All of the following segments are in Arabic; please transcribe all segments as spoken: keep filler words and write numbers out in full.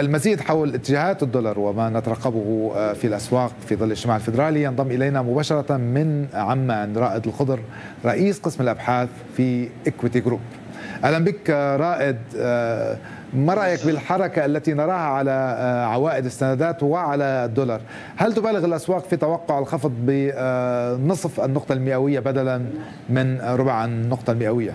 المزيد حول اتجاهات الدولار وما نترقبه في الأسواق في ظل الاجتماع الفيدرالي ينضم إلينا مباشرة من عمان رائد الخضر رئيس قسم الأبحاث في إكويتي جروب. أهلا بك رائد، ما رأيك بالحركة التي نراها على عوائد السندات وعلى الدولار؟ هل تبالغ الأسواق في توقع الخفض بنصف النقطة المئوية بدلا من ربع النقطة المئوية؟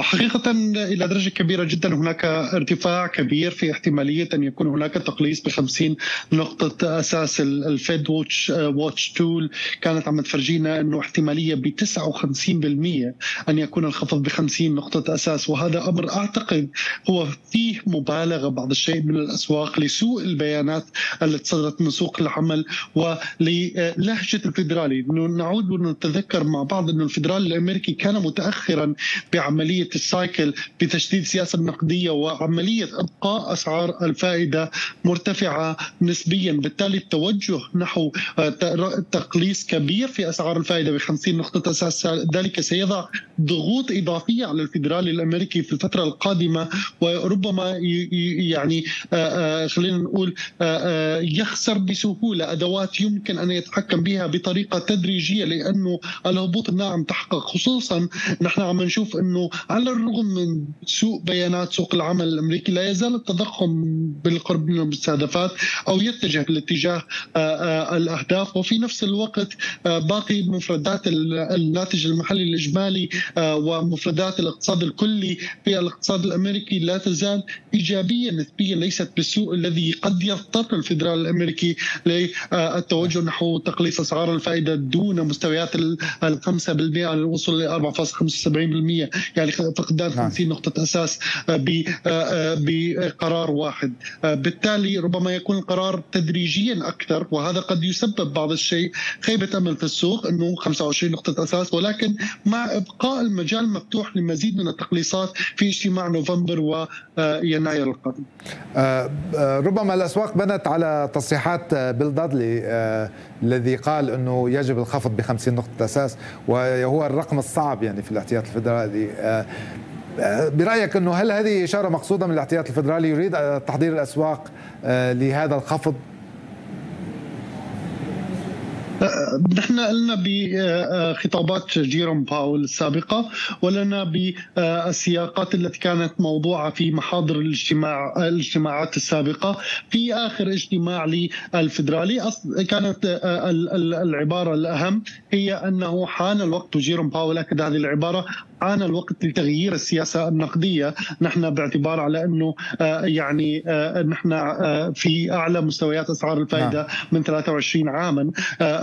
حقيقة إلى درجة كبيرة جدا هناك ارتفاع كبير في احتمالية أن يكون هناك تقليص ب خمسين نقطة أساس. الفيد ووتش واتش تول كانت عم تفرجينا أنه احتمالية ب تسعة وخمسين بالمئة أن يكون الخفض ب خمسين نقطة أساس، وهذا أمر أعتقد هو فيه مبالغة بعض الشيء من الأسواق لسوء البيانات التي صدرت من سوق العمل وللهجة الفيدرالي. نعود ونتذكر مع بعض أن الفيدرالي الأمريكي كان متأخرا ب عملية السايكل بتشديد السياسة النقدية وعملية إبقاء أسعار الفائدة مرتفعة نسبيا، بالتالي التوجه نحو تقليص كبير في أسعار الفائدة ب خمسين نقطة أساس ذلك سيضع ضغوط إضافية على الفيدرالي الأمريكي في الفترة القادمة، وربما يعني خلينا نقول يخسر بسهولة أدوات يمكن أن يتحكم بها بطريقة تدريجية، لأنه الهبوط الناعم تحقق خصوصا نحن عم نشوف أنه على الرغم من سوء بيانات سوق العمل الأمريكي لا يزال التضخم بالقرب من المستهدفات أو يتجه لاتجاه الأهداف، وفي نفس الوقت باقي مفردات الناتج المحلي الإجمالي ومفردات الاقتصاد الكلي في الاقتصاد الأمريكي لا تزال إيجابية نسبيا، ليست بالسوء الذي قد يضطر الفيدرالي الأمريكي للتوجه نحو تقليص أسعار الفائدة دون مستويات الخمسة بالمئة للوصول إلى أربعة فاصلة خمسة وسبعين بالمئة، يعني فقدان خمسين نقطة أساس بقرار واحد. بالتالي ربما يكون القرار تدريجيا أكثر، وهذا قد يسبب بعض الشيء خيبة أمل في السوق أنه خمسة وعشرين نقطة أساس، ولكن مع إبقاء المجال مفتوح لمزيد من التقليصات في اجتماع نوفمبر ويناير القادم. ربما الأسواق بنت على تصريحات بيل دادلي الذي قال أنه يجب الخفض ب خمسين نقطة أساس، وهو الرقم الصعب يعني في الاحتياط الفيدرالي. برأيك أنه هل هذه إشارة مقصودة من الاحتياط الفيدرالي يريد تحضير الأسواق لهذا الخفض؟ نحن قلنا بخطابات جيروم باول السابقة ولنا بالسياقات التي كانت موضوعة في محاضر الاجتماع الاجتماعات السابقة. في آخر اجتماع للفيدرالي كانت العبارة الأهم هي أنه حان الوقت، وجيروم باول أكد هذه العبارة، حان الوقت لتغيير السياسة النقدية. نحن باعتبار على أنه يعني نحن في أعلى مستويات أسعار الفائدة من ثلاثة وعشرين عاما،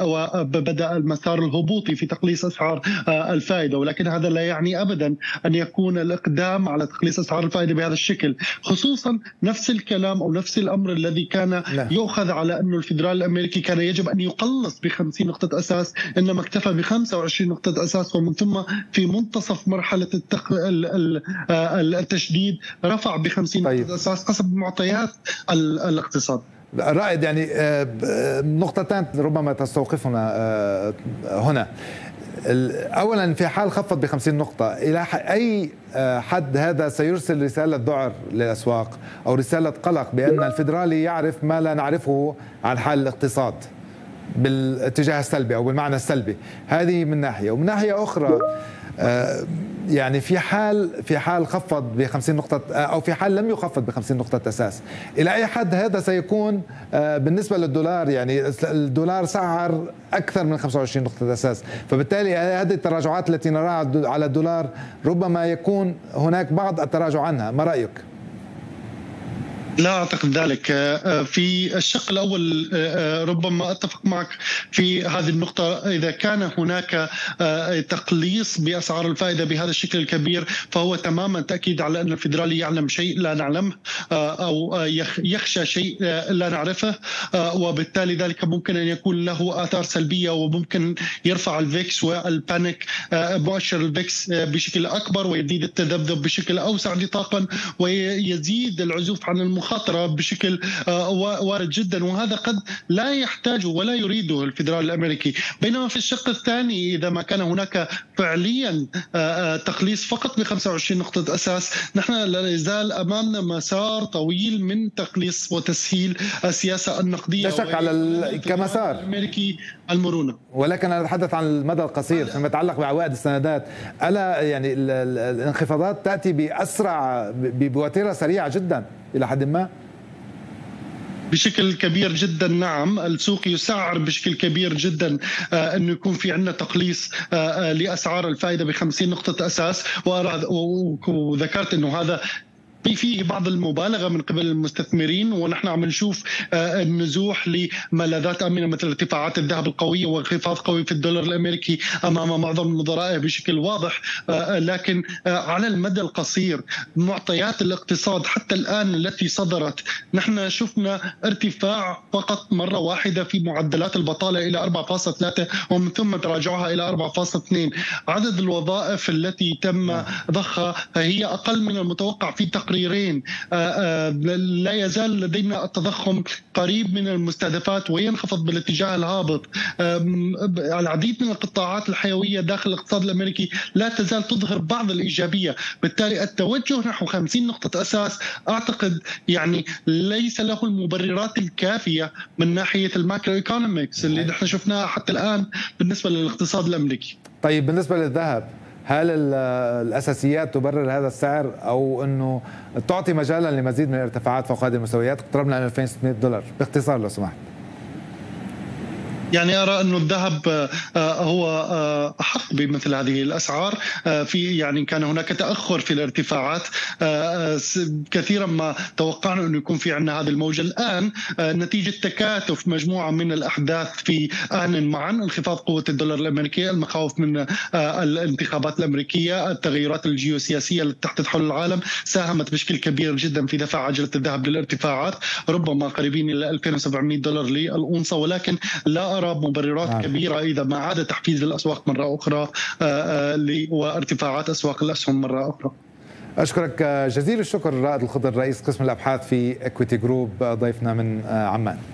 وبدأ المسار الهبوطي في تقليص أسعار الفائدة، ولكن هذا لا يعني أبدا أن يكون الإقدام على تقليص أسعار الفائدة بهذا الشكل، خصوصا نفس الكلام أو نفس الأمر الذي كان يؤخذ على أنه الفيدرالي الأمريكي كان يجب أن يقلص ب خمسين نقطة أساس، إنما اكتفى ب خمسة وعشرين نقطة أساس، ومن ثم في منتصف مرحلة التشديد رفع ب خمسين طيب. نقطة أساس حسب معطيات الاقتصاد. رائد، يعني نقطتان ربما تستوقفنا هنا. أولا، في حال خفض ب خمسين نقطة إلى أي حد هذا سيرسل رسالة ذعر للأسواق أو رسالة قلق بأن الفيدرالي يعرف ما لا نعرفه عن حال الاقتصاد بالاتجاه السلبي أو بالمعنى السلبي؟ هذه من ناحية. ومن ناحية أخرى يعني في حال في حال خفض ب خمسين نقطة أو في حال لم يخفض ب خمسين نقطة أساس، إلى أي حد هذا سيكون بالنسبة للدولار؟ يعني الدولار سعر أكثر من خمسة وعشرين نقطة أساس، فبالتالي هذه التراجعات التي نراها على الدولار ربما يكون هناك بعض التراجع عنها، ما رأيك؟ لا أعتقد ذلك. في الشق الأول ربما أتفق معك في هذه النقطة، إذا كان هناك تقليص بأسعار الفائدة بهذا الشكل الكبير فهو تماما تأكيد على أن الفيدرالي يعلم شيء لا نعلمه أو يخشى شيء لا نعرفه، وبالتالي ذلك ممكن أن يكون له آثار سلبية، وممكن يرفع الفيكس والبانيك مؤشر الفيكس بشكل أكبر ويزيد التذبذب بشكل أوسع نطاقا ويزيد العزوف عن المخ مخاطرة بشكل وارد جدا، وهذا قد لا يحتاجه ولا يريده الفيدرالي الأمريكي. بينما في الشق الثاني إذا ما كان هناك فعليا تقليص فقط ب خمسة وعشرين نقطة أساس، نحن لا يزال أمامنا مسار طويل من تقليص وتسهيل السياسة النقدية. لا شك على ال... كمسار الأمريكي المرونة، ولكن أنا أتحدث عن المدى القصير فيما يتعلق بعوائد السندات. ألا يعني الانخفاضات تأتي بأسرع بوتيرة سريعة جدا إلى حد ما؟ بشكل كبير جدا. نعم، السوق يسعر بشكل كبير جدا انه يكون في عندنا تقليص لاسعار الفائده ب خمسين نقطه اساس، وذكرت انه هذا في بعض المبالغه من قبل المستثمرين، ونحن عم نشوف النزوح لملاذات امنه مثل ارتفاعات الذهب القويه وانخفاض قوي في الدولار الامريكي امام معظم نظرائه بشكل واضح. لكن على المدى القصير معطيات الاقتصاد حتى الان التي صدرت، نحن شفنا ارتفاع فقط مره واحده في معدلات البطاله الى أربعة فاصلة ثلاثة ومن ثم تراجعها الى أربعة فاصلة اثنين. عدد الوظائف التي تم ضخها هي اقل من المتوقع في تقرير تقريرين. لا يزال لدينا التضخم قريب من المستهدفات وينخفض بالاتجاه الهابط. العديد من القطاعات الحيوية داخل الاقتصاد الأمريكي لا تزال تظهر بعض الإيجابية، بالتالي التوجه نحو خمسين نقطة أساس أعتقد يعني ليس له المبررات الكافية من ناحية الماكرو ايكونومكس اللي نحن شفناها حتى الآن بالنسبة للاقتصاد الأمريكي. طيب بالنسبة للذهب، هل الأساسيات تبرر هذا السعر أو أنه تعطي مجالا لمزيد من الارتفاعات فوق هذه المستويات؟ اقتربنا من ألفين وستمئة دولار باختصار لو سمحت. يعني أرى أنه الذهب هو أحق بمثل هذه الأسعار. في يعني كان هناك تأخر في الارتفاعات كثيرا، ما توقعنا أنه يكون في عندنا هذه الموجة الآن نتيجة تكاتف مجموعة من الأحداث في آن معا: انخفاض قوة الدولار الأمريكي، المخاوف من الانتخابات الأمريكية، التغيرات الجيوسياسية التي تحدث حول العالم ساهمت بشكل كبير جدا في دفع عجلة الذهب للارتفاعات، ربما قريبين إلى ألفين وسبعمئة دولار للأونصة. ولكن لا أرى مبررات كبيرة إذا ما عاد تحفيز الأسواق مرة أخرى وارتفاعات أسواق الأسهم مرة أخرى. أشكرك جزيل الشكر رائد الخضر، رئيس قسم الأبحاث في إكويتي جروب، ضيفنا من عمان.